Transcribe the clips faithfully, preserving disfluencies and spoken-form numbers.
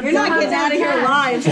You're not getting out of here alive.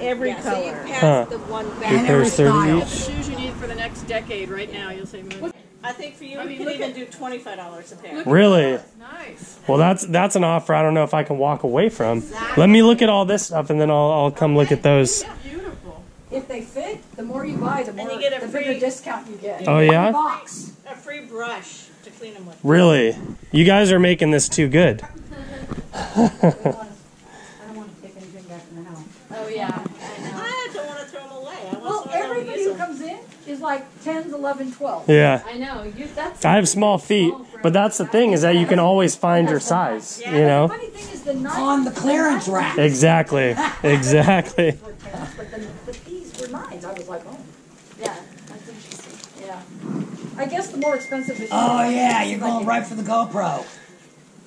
Every yeah, color. So you pass huh. the one back. And every style. The shoes you need for the next decade right now, you'll save money. I think for you, I mean, we can even do twenty-five dollars a pair. Really? Nice. Well, that's that's an offer I don't know if I can walk away from. Exactly. Let me look at all this stuff, and then I'll, I'll come okay. look at those. Yeah. Beautiful. If they fit, the more you buy, the more and you get a the free, bigger discount you get. Oh, yeah? A box. A free brush to clean them with. Really? You guys are making this too good. I don't want to take anything back from the house. Oh, yeah. I know. I don't want to throw them away. I want well, everybody who comes in is like ten, eleven, twelve. Yeah. I know. You, that's I have small feet, small but that's the thing is that you can always find your size, yeah. you know? The funny thing is the knife on the clearance rack. Exactly. Exactly. But, the, but these were mine. I was like, oh. Yeah. That's interesting. Yeah. I guess the more expensive it is. Oh, yeah. You're going right for the GoPro.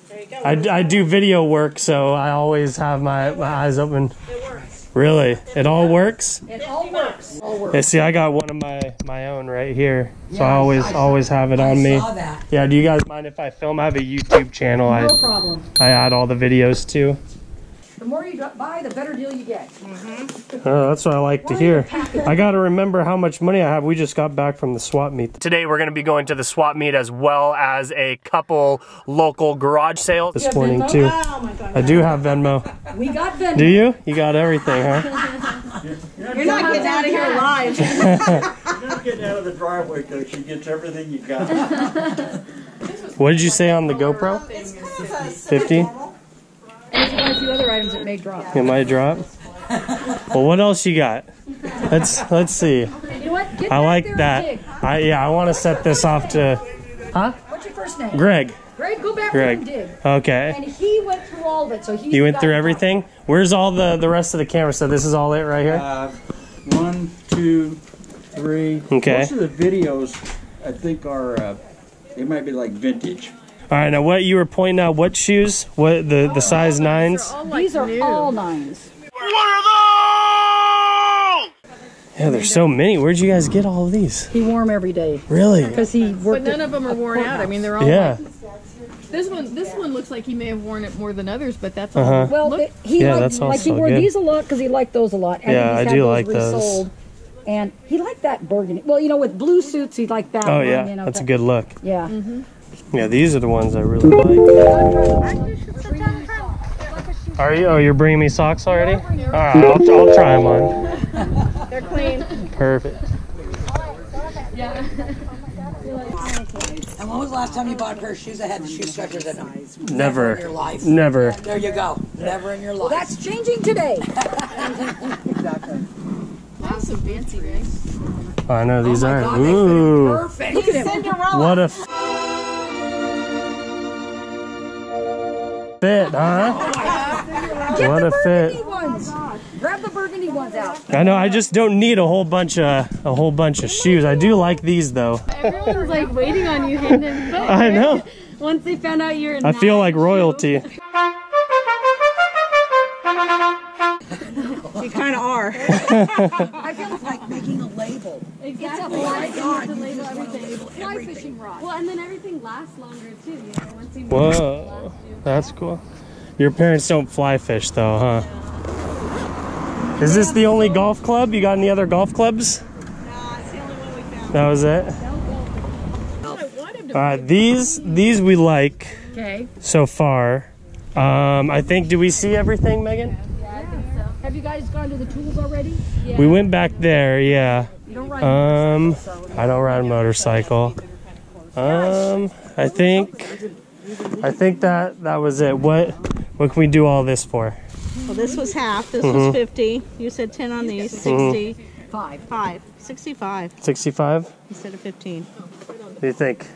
There you go. I, I do video work, so I always have my, my eyes open. It works. Really? It all works? It all works. Yeah, see, I got one of my, my own right here. So yeah, I always I saw, always have it on I me. Saw that. Yeah, do you guys mind if I film? I have a YouTube channel. No I, problem. I add all the videos too. The more you buy, the better deal you get. Mm-hmm. Oh, that's what I like to hear. I got to remember how much money I have. We just got back from the swap meet. Today we're going to be going to the swap meet as well as a couple local garage sales. This morning Venmo? too. Oh, my God. I do have Venmo. We got Venmo. Do you? You got everything, huh? You're, you're not getting out of here alive. You're not getting out of the driveway because she gets everything you got. What did you say on the GoPro? It's kind of a fifty? And there's a few other items that may drop. It might drop. Well, what else you got? Let's let's see. You know what? Get I like that. I yeah. I want to set this off to. Huh? What's your first name? Greg. Greg, go back Greg. and dig. Okay. And he went through all of it, so he. You went through everything. Off. Where's all the the rest of the camera? So this is all it right here. Uh, one, two, three. Okay. Most of the videos, I think, are uh, they might be like vintage. All right, now what you were pointing out, what shoes? What the, the size nines? These are all nines. What are those? Yeah, there's so many. Where'd you guys get all of these? He wore them every day. Really? Because he worked. But none of them are worn out. I mean, they're all. Yeah. Like, this one, this one looks like he may have worn it more than others, but that's all. Uh-huh. Well, Look. he yeah, liked, that's also like he wore good. these a lot because he liked those a lot. And yeah, he's I had do those like resold. those. And he liked that burgundy. Well, you know, with blue suits, he liked that. Oh one, yeah, you know, that's that. a good look. Yeah. Mm-hmm. Yeah, these are the ones I really like. Are you? Oh, you're bringing me socks already? All right, I'll, I'll try them on. They're clean. Perfect. Yeah. And when was the last time you bought a pair of shoes that had the shoe stretchers in them? Never. Never in your life. Never. There you go. Never in your life. Well, that's changing today. Exactly. That's so fancy, right? I know these oh are. God, Ooh. Perfect. Look at Cinderella. What a. F Fit, huh? Oh what a fit! Ones. Grab the burgundy ones out. I know. I just don't need a whole bunch of a whole bunch of shoes. I do like these though. Everyone's like waiting on you hand and foot. I know. Once they found out you're, I feel like royalty. You kind of are. I feel like making a label. Exactly. It's a label everything. Fly fishing rod. Well, and then everything lasts longer too. You know, once you Whoa. That's cool. Your parents don't fly fish though, huh? Is this the only golf club? You got any other golf clubs? No, it's the only one we found. That was it? All right, these these we like okay. so far. Um, I think, do we see everything, Megan? Yeah, I think so. Have you guys gone to the tools already? Yeah. We went back there, yeah. You don't ride a motorcycle. Um, I don't ride a motorcycle. Um, I think... I think that that was it. What what can we do all this for? Well, this was half. This mm-hmm. was fifty. You said ten on these. Sixty. Mm-hmm. Five. Five. Sixty-five. Sixty-five. Instead of fifteen. What do you think?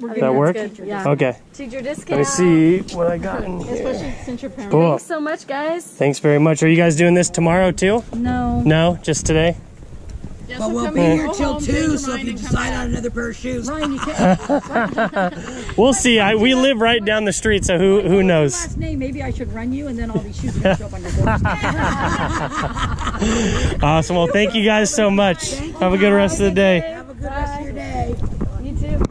We're that work? Yeah. Okay. Teacher discount. Let me see what I got in here. Especially since your parents. Cool. Thanks so much, guys. Thanks very much. Are you guys doing this tomorrow too? No. No, just today. Yes, but we'll be here till two, so if you decide on another pair of shoes. Ryan, you can't. We'll see. I, we live right down the street, so who who knows? Last name, maybe I should run you, and then all these shoes are going to show up on your doorstep. Awesome. Well, thank you guys so much. Have a good rest of the day. Have a good rest of your day. You too.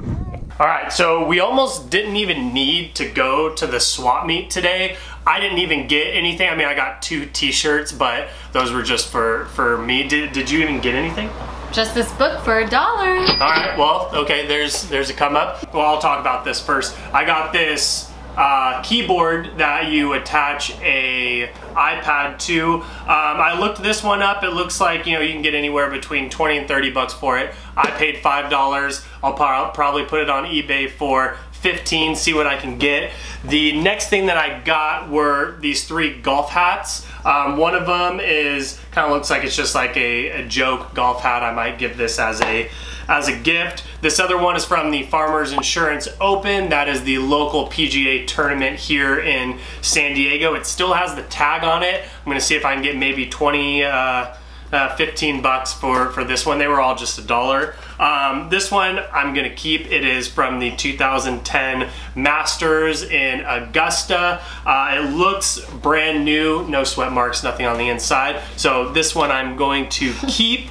All right, so we almost didn't even need to go to the swap meet today. I didn't even get anything. I mean, I got two t-shirts, but those were just for, for me. Did, did you even get anything? Just this book for a dollar. All right, well, okay, there's, there's a come up. Well, I'll talk about this first. I got this uh, keyboard that you attach a iPad to. Um, I looked this one up. It looks like, you know, you can get anywhere between twenty and thirty bucks for it. I paid five dollars. I'll probably put it on eBay for fifteen, see what I can get. The next thing that I got were these three golf hats. Um, one of them is, kind of looks like it's just like a, a joke golf hat. I might give this as a, as a gift. This other one is from the Farmers Insurance Open. That is the local P G A tournament here in San Diego. It still has the tag on it. I'm gonna see if I can get maybe twenty, uh, Uh, fifteen bucks for, for this one. They were all just a dollar. Um, this one I'm gonna keep. It is from the two thousand ten Masters in Augusta. Uh, it looks brand new, no sweat marks, nothing on the inside. So this one I'm going to keep.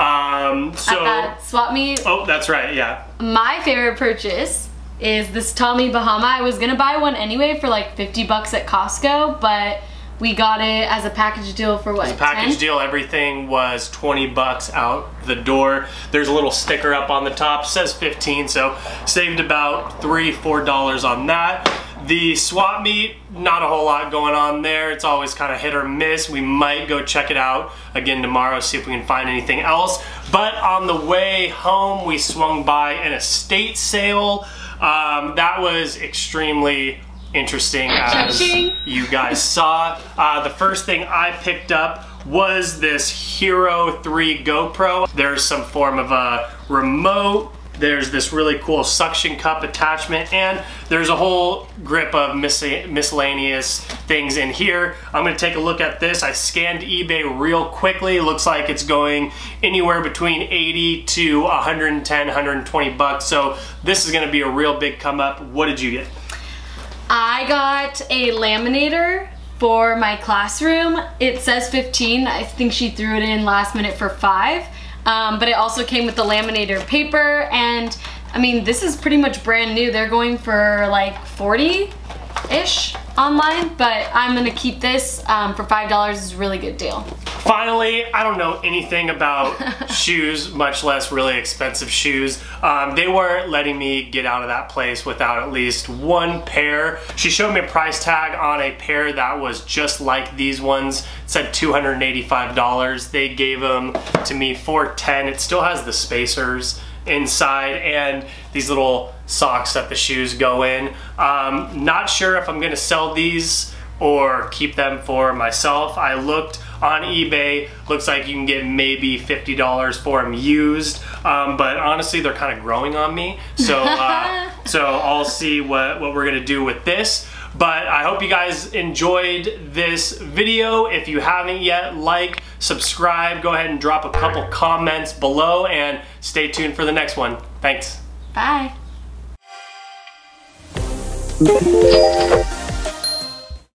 Um, so, At that swap meet. Oh, that's right, yeah. My favorite purchase is this Tommy Bahama. I was gonna buy one anyway for like fifty bucks at Costco, but we got it as a package deal for what? As a package ten? Deal, everything was twenty bucks out the door. There's a little sticker up on the top, says fifteen, so saved about three, four dollars on that. The swap meet, not a whole lot going on there. It's always kind of hit or miss. We might go check it out again tomorrow, see if we can find anything else. But on the way home, we swung by an estate sale. Um, that was extremely interesting, as you guys saw. Uh, the first thing I picked up was this Hero three GoPro. There's some form of a remote, there's this really cool suction cup attachment, and there's a whole grip of mis miscellaneous things in here. I'm gonna take a look at this. I scanned eBay real quickly. Looks like it's going anywhere between eighty to one ten, one twenty bucks. So this is gonna be a real big come up. What did you get? I got a laminator for my classroom. It says fifteen. I think she threw it in last minute for five. Um, but it also came with the laminator paper, and I mean, this is pretty much brand new. They're going for like forty-ish online, but I'm gonna keep this um, for five dollars. It's a really good deal. Finally, I don't know anything about shoes, much less really expensive shoes. Um, they weren't letting me get out of that place without at least one pair. She showed me a price tag on a pair that was just like these ones. It said two hundred eighty-five dollars. They gave them to me for ten. It still has the spacers inside and these little socks that the shoes go in. Um, not sure if I'm gonna sell these or keep them for myself. I looked on eBay, looks like you can get maybe fifty dollars for them used, um, but honestly they're kind of growing on me, so uh, so I'll see what, what we're gonna do with this. But I hope you guys enjoyed this video. If you haven't yet, like, subscribe, go ahead and drop a couple comments below, and stay tuned for the next one. Thanks. Bye.